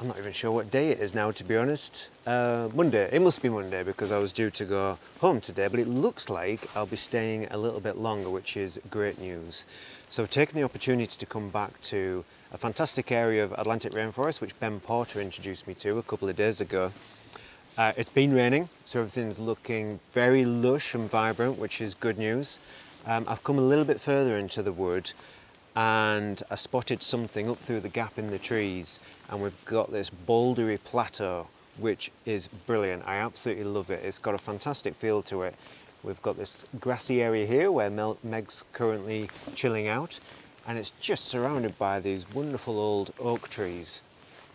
I'm not even sure what day it is now, to be honest. Monday. It must be Monday because I was due to go home today, but it looks like I'll be staying a little bit longer, which is great news. So I've taken the opportunity to come back to a fantastic area of Atlantic Rainforest, which Ben Porter introduced me to a couple of days ago. It's been raining, so everything's looking very lush and vibrant, which is good news. I've come a little bit further into the wood and I spotted something up through the gap in the trees, and we've got this bouldery plateau, which is brilliant. I absolutely love it. It's got a fantastic feel to it. We've got this grassy area here where Meg's currently chilling out, and it's just surrounded by these wonderful old oak trees.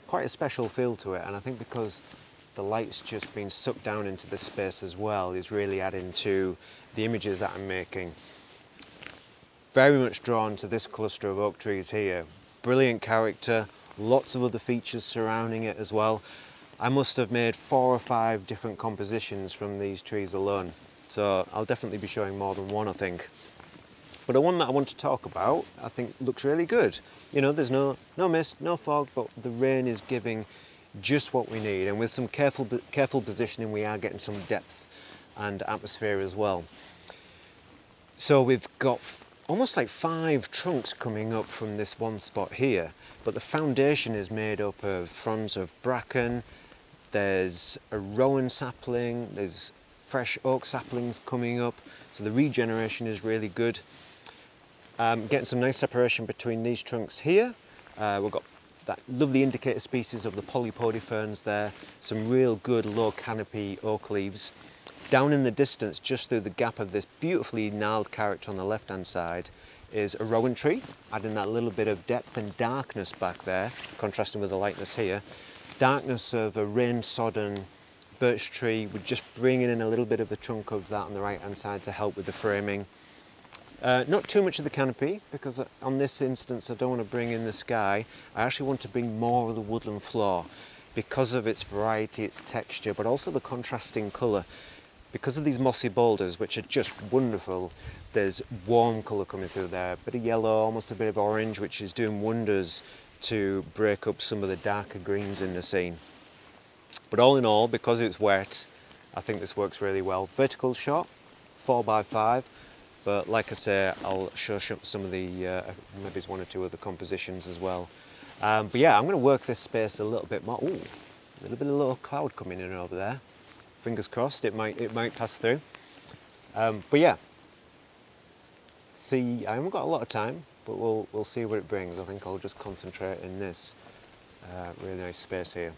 Quite a special feel to it, and I think because the light's just been sucked down into this space as well is really adding to the images that I'm making. Very much drawn to this cluster of oak trees here. Brilliant character, lots of other features surrounding it as well. I must have made 4 or 5 different compositions from these trees alone, so I'll definitely be showing more than one, I think. But the one that I want to talk about, I think looks really good. You know, there's no mist, no fog, but the rain is giving just what we need, and with some careful positioning we are getting some depth and atmosphere as well. So we've got almost like 5 trunks coming up from this one spot here, but the foundation is made up of fronds of bracken, there's a rowan sapling, there's fresh oak saplings coming up, so the regeneration is really good. Getting some nice separation between these trunks here. We've got that lovely indicator species of the polypody ferns there, some real good low canopy oak leaves. Down in the distance, just through the gap of this beautifully gnarled character on the left-hand side, is a rowan tree, adding that little bit of depth and darkness back there, contrasting with the lightness here. Darkness of a rain-sodden birch tree, we're just bringing in a little bit of the trunk of that on the right-hand side to help with the framing. Not too much of the canopy, because on this instance I don't want to bring in the sky. I actually want to bring more of the woodland floor, because of its variety, its texture, but also the contrasting colour. Because of these mossy boulders, which are just wonderful, there's warm colour coming through there, a bit of yellow, almost a bit of orange, which is doing wonders to break up some of the darker greens in the scene. But all in all, because it's wet, I think this works really well. Vertical shot, 4x5, but like I say, I'll show some of the, maybe it's 1 or 2 other compositions as well. But yeah, I'm going to work this space a little bit more. Ooh, a little bit of a little cloud coming in over there. Fingers crossed, it might pass through. But yeah, see, I haven't got a lot of time, but we'll see what it brings. I think I'll just concentrate in this really nice space here.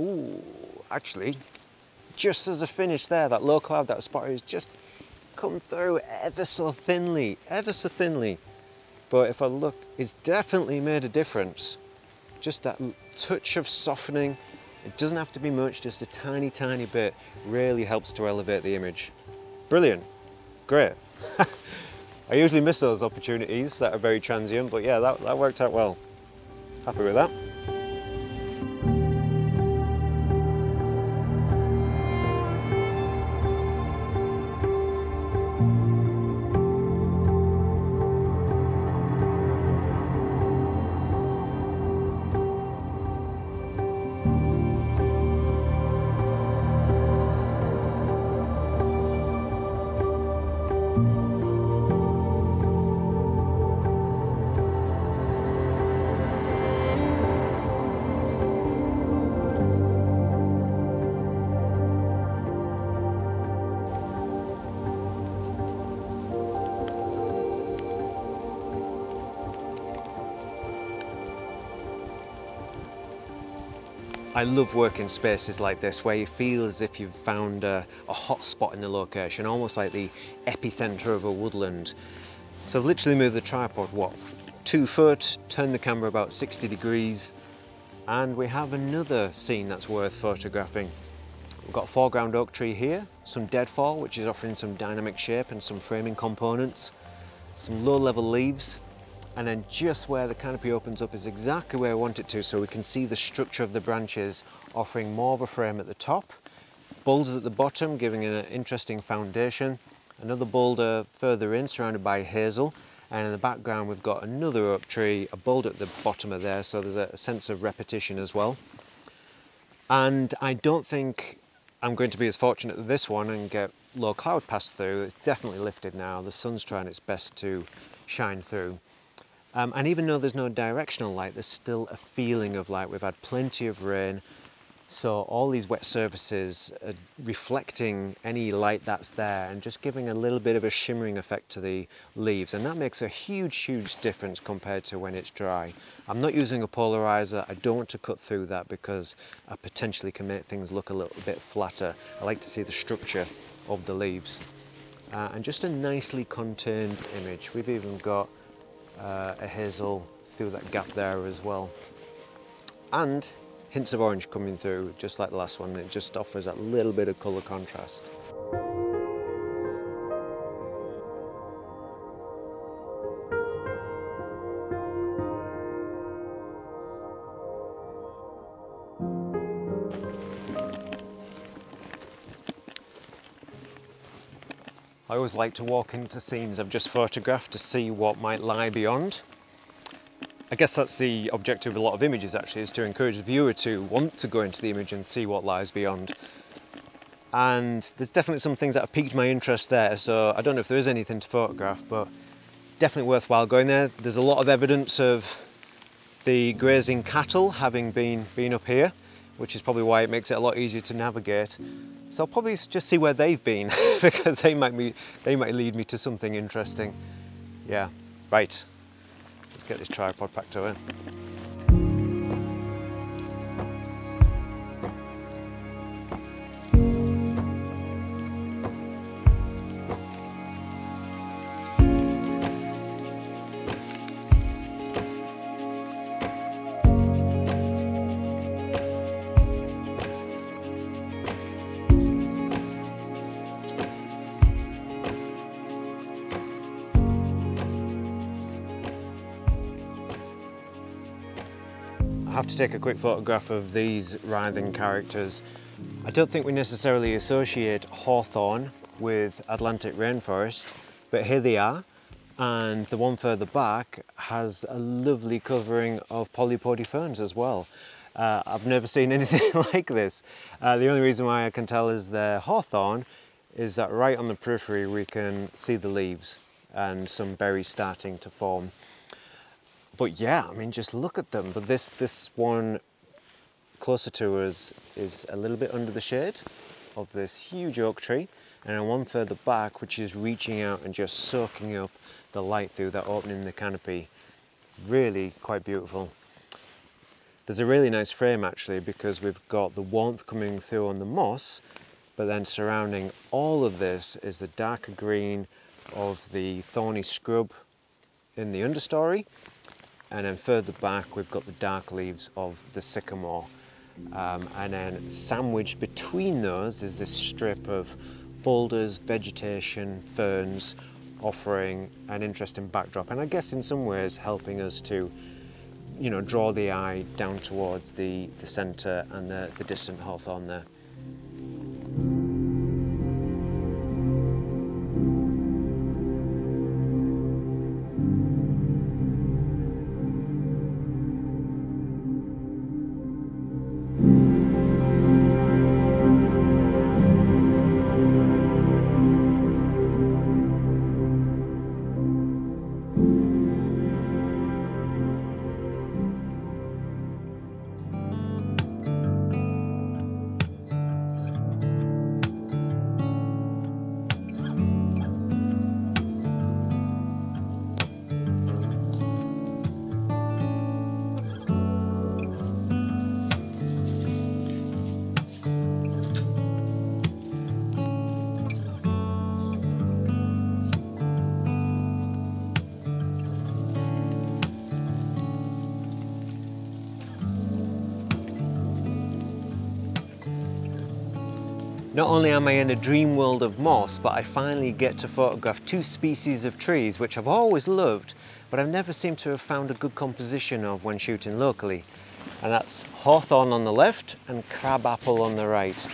Ooh, actually, just as I finished there, that low cloud that I spotted has just come through ever so thinly, ever so thinly. But if I look, it's definitely made a difference. Just that touch of softening. It doesn't have to be much, just a tiny, tiny bit really helps to elevate the image. Brilliant, great. I usually miss those opportunities that are very transient, but yeah, that worked out well. Happy with that. I love working spaces like this where you feel as if you've found a hot spot in the location, almost like the epicenter of a woodland. So I've literally moved the tripod, what, 2 foot, turned the camera about 60 degrees, and we have another scene that's worth photographing. We've got a foreground oak tree here, some deadfall, which is offering some dynamic shape and some framing components, some low-level leaves, and then just where the canopy opens up is exactly where I want it to, so we can see the structure of the branches offering more of a frame at the top, boulders at the bottom giving it an interesting foundation, another boulder further in surrounded by hazel, and in the background we've got another oak tree, a boulder at the bottom of there, so there's a sense of repetition as well. And I don't think I'm going to be as fortunate as this one and get low cloud pass through. It's definitely lifted now, the sun's trying its best to shine through. And even though there's no directional light, there's still a feeling of light. We've had plenty of rain, so all these wet surfaces are reflecting any light that's there and just giving a little bit of a shimmering effect to the leaves. And that makes a huge, huge difference compared to when it's dry. I'm not using a polarizer. I don't want to cut through that because I potentially can make things look a little bit flatter. I like to see the structure of the leaves. And just a nicely contained image. We've even got a hazel through that gap there as well, and hints of orange coming through just like the last one. It just offers that little bit of colour contrast. I always like to walk into scenes I've just photographed to see what might lie beyond. I guess that's the objective of a lot of images actually, is to encourage the viewer to want to go into the image and see what lies beyond. And there's definitely some things that have piqued my interest there, so I don't know if there is anything to photograph, but definitely worthwhile going there. There's a lot of evidence of the grazing cattle having been up here, which is probably why it makes it a lot easier to navigate. So I'll probably just see where they've been because they might lead me to something interesting. Yeah, right. Let's get this tripod packed over. I have to take a quick photograph of these writhing characters. I don't think we necessarily associate hawthorn with Atlantic rainforest, but here they are, and the one further back has a lovely covering of polypody ferns as well. I've never seen anything like this. The only reason why I can tell is they're hawthorn is that right on the periphery we can see the leaves and some berries starting to form. But yeah, I mean, just look at them. But this one closer to us is a little bit under the shade of this huge oak tree, and then one further back, which is reaching out and just soaking up the light through that opening in the canopy. Really quite beautiful. There's a really nice frame actually, because we've got the warmth coming through on the moss, but then surrounding all of this is the darker green of the thorny scrub in the understory. And then further back, we've got the dark leaves of the sycamore. And then sandwiched between those is this strip of boulders, vegetation, ferns, offering an interesting backdrop. And I guess in some ways helping us to, you know, draw the eye down towards the center and the distant hawthorn there. Not only am I in a dream world of moss, but I finally get to photograph two species of trees which I've always loved, but I've never seemed to have found a good composition of when shooting locally. And that's hawthorn on the left and crabapple on the right.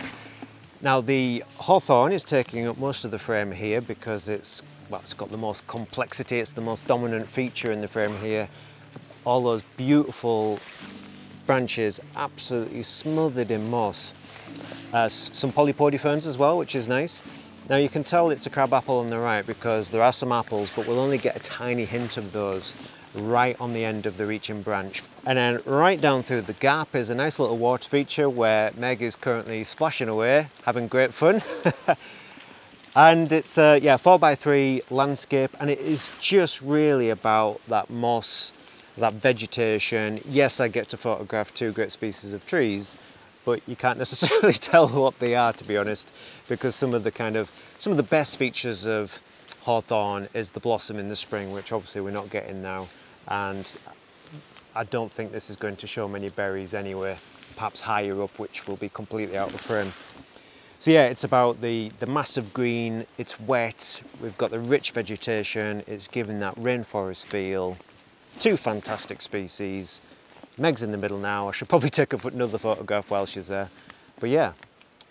Now the hawthorn is taking up most of the frame here because it's got the most complexity, it's the most dominant feature in the frame here. All those beautiful branches absolutely smothered in moss. Some polypody ferns as well, which is nice. Now you can tell it's a crab apple on the right because there are some apples, but we'll only get a tiny hint of those right on the end of the reaching branch. And then right down through the gap is a nice little water feature where Meg is currently splashing away, having great fun. And it's a 4x3 landscape, and it is just really about that moss, that vegetation. Yes, I get to photograph two great species of trees, but you can't necessarily tell what they are, to be honest, because some of the best features of hawthorn is the blossom in the spring, which obviously we're not getting now. And I don't think this is going to show many berries anywhere, perhaps higher up, which will be completely out of frame. So yeah, it's about the mass of green, it's wet, we've got the rich vegetation, it's giving that rainforest feel. Two fantastic species. Meg's in the middle now. I should probably take another photograph while she's there. But yeah,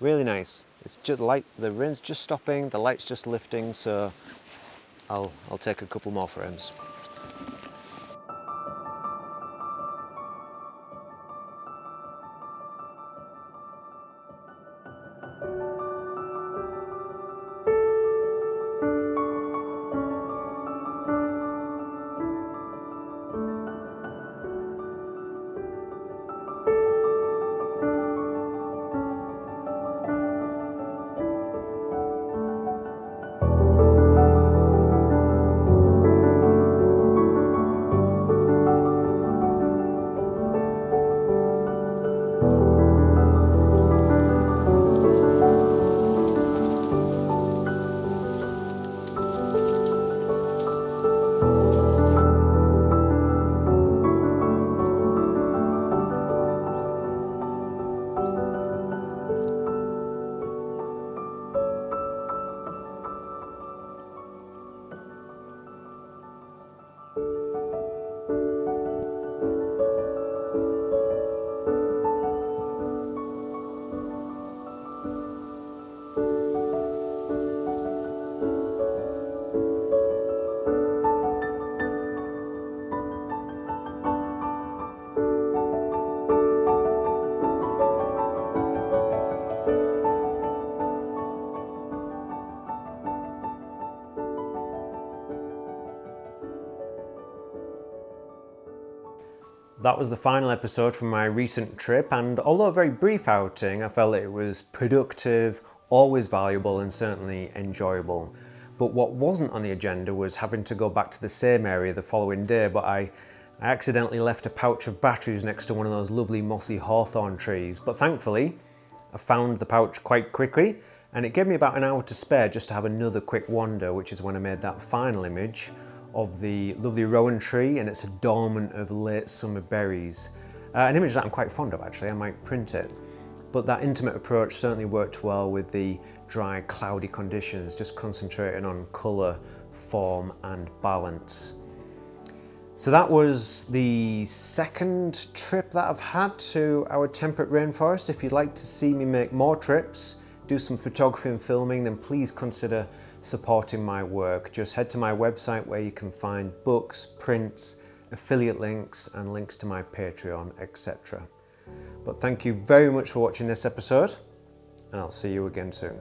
really nice. It's just like the rain's just stopping, the light's just lifting, so I'll take a couple more frames. That was the final episode from my recent trip, and although a very brief outing, I felt it was productive, always valuable, and certainly enjoyable. But what wasn't on the agenda was having to go back to the same area the following day, but I accidentally left a pouch of batteries next to one of those lovely mossy hawthorn trees. But thankfully, I found the pouch quite quickly, and it gave me about an hour to spare just to have another quick wander, which is when I made that final image of the lovely rowan tree and its adornment of late summer berries. An image that I'm quite fond of, actually. I might print it. But that intimate approach certainly worked well with the dry, cloudy conditions, just concentrating on colour, form and balance. So that was the second trip that I've had to our temperate rainforest. If you'd like to see me make more trips, do some photography and filming, then please consider supporting my work. Just head to my website where you can find books, prints, affiliate links, and links to my Patreon, etc. But thank you very much for watching this episode, and I'll see you again soon.